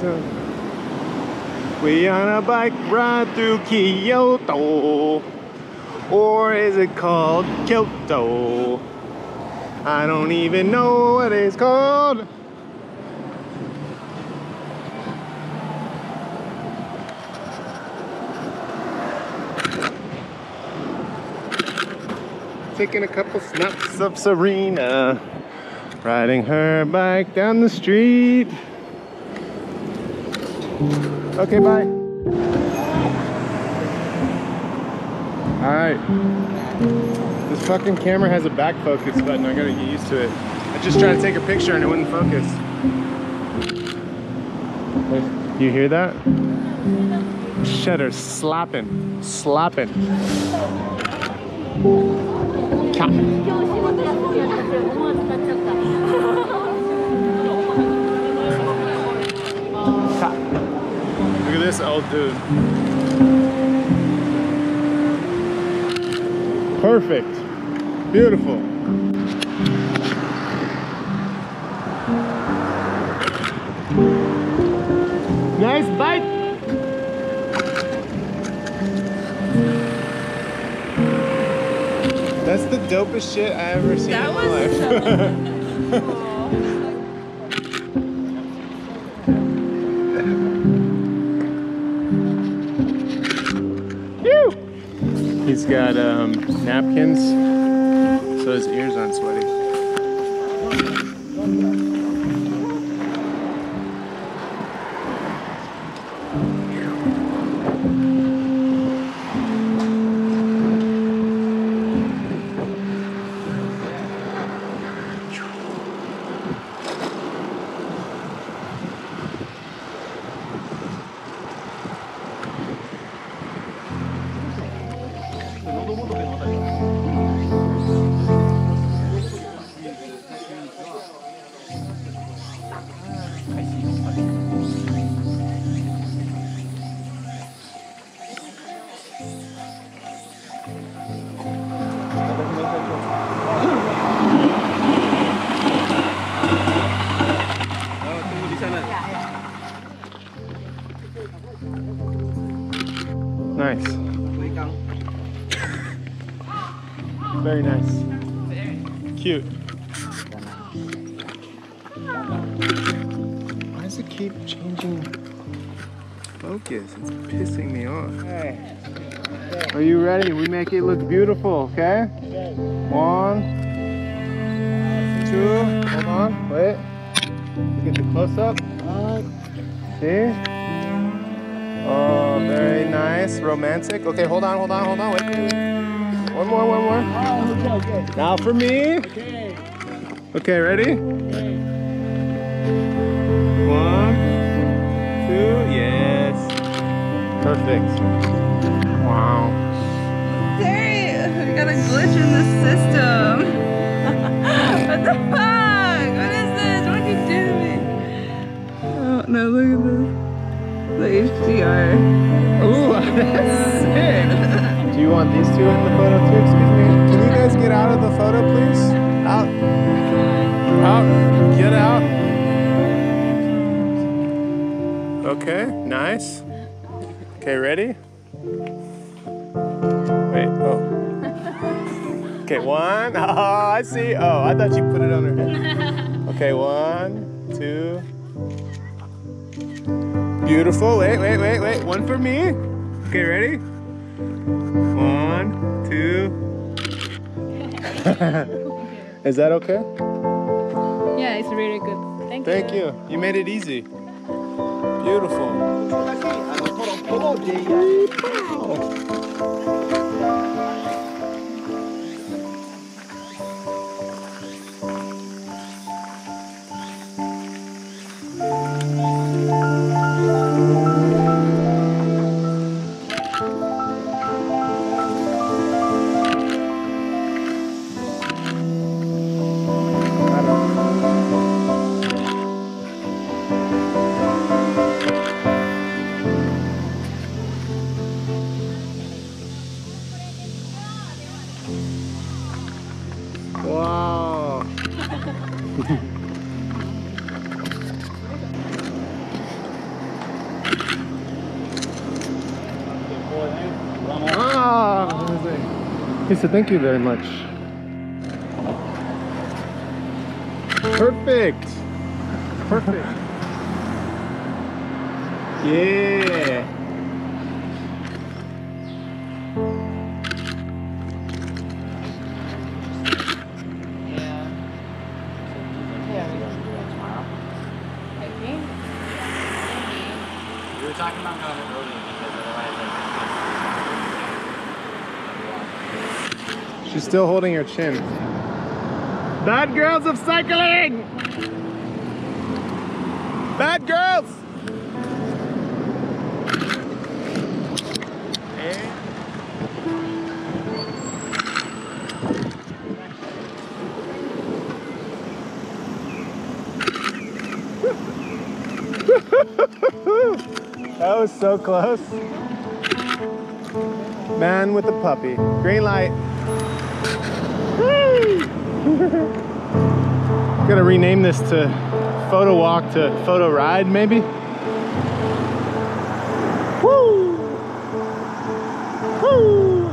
Kyoto. We on a bike ride through Kyoto. Or is it called Kyoto? I don't even know what it's called. Taking a couple snaps of Serena, riding her bike down the street. Okay, bye. Alright. This fucking camera has a back focus button. I gotta get used to it. I just tried to take a picture and it wouldn't focus. You hear that? Shutter slapping. Slapping. Look at this old dude. Perfect. Beautiful. Nice bike. That's the dopest shit I ever seen in my life. Phew! He's got napkins, so his ears aren't sweaty. Nice. Very nice. Cute. Why does it keep changing focus? It's pissing me off. Hey. Are you ready? We make it look beautiful, okay? 1, 2, hold on, wait. Get the close up. See? Oh, very nice, romantic. Okay, hold on, wait. One more. Oh, okay. Now for me. Okay, ready? Okay. 1, 2, yes. Perfect. Wow. Dang, we got a glitch in the system. What the fuck? What is this? What are you doing? Oh, no, look at this. The HDR. Ooh, that's sick. Do you want these two in the photo too? Excuse me. Can you guys get out of the photo, please? Out. Out. Get out. Okay, nice. Okay, ready? Wait, oh. Okay, 1. Oh, I see. Oh, I thought you put it on her head. Okay, 1, 2. Beautiful, wait, one for me. Okay, ready? 1, 2. Is that okay? Yeah, it's really good. Thank you. You made it easy. Beautiful. Wow. He said, thank you very much. Perfect. Perfect. Yeah. Talking about going early because otherwise I can't. She's still holding her chin. Bad girls of cycling! Bad girls! That was so close. Man with a puppy. Green light. Gotta rename this to photo walk to photo ride, maybe? Woo! Woo!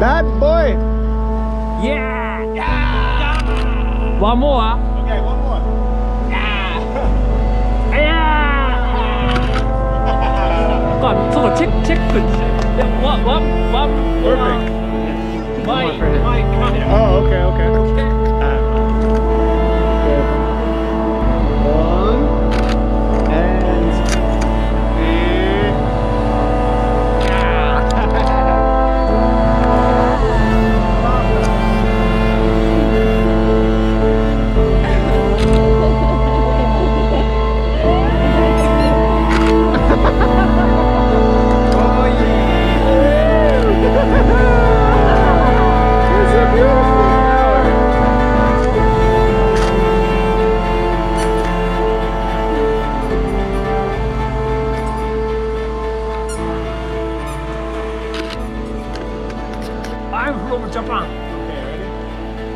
Bad boy! Yeah! Yeah! Yeah! One more. Okay, one more. Yeah! Yeah! God, so check good. One more. Perfect. My camera. Oh, okay.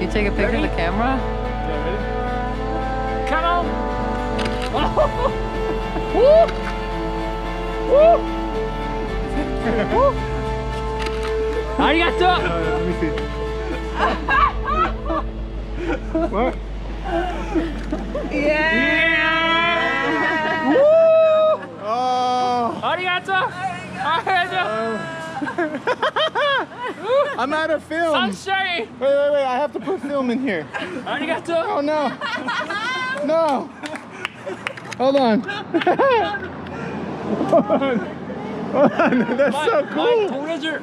You take a picture of the camera? Yeah, ready? Come on! Woo! Woo! Arigato! Let me see. What? Yeah! Yeah! Woo! Oh! Arigato! I'm out of film. Sunshine. Wait. I have to put film in here. Arigato. Oh, no. No. Hold on. Hold on. That's so cool. My treasure.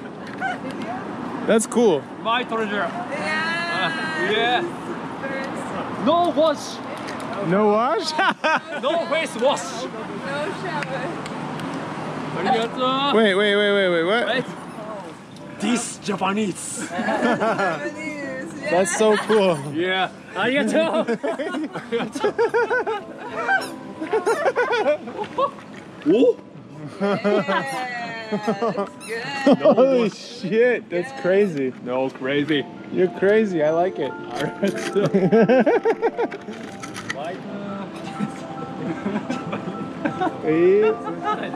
That's cool. My treasure. Yeah. No wash. No wash? No face wash. No shower. Wait, what? Right? This Japanese. Japanese, yeah. That's so cool. Yeah. Arigato. Oh? Yeah, that's good. Holy shit, that's crazy. No, crazy. You're crazy, I like it. Arigato. Yeah.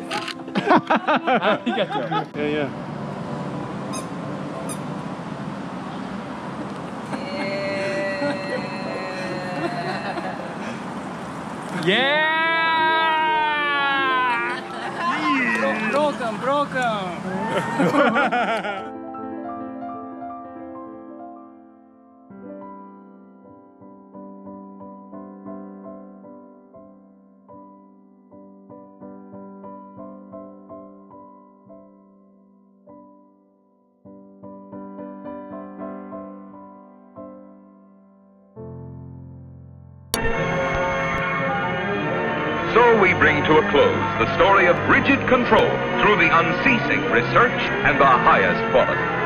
Yeah. Broken. So we bring to a close the story of rigid control through the unceasing research and the highest quality.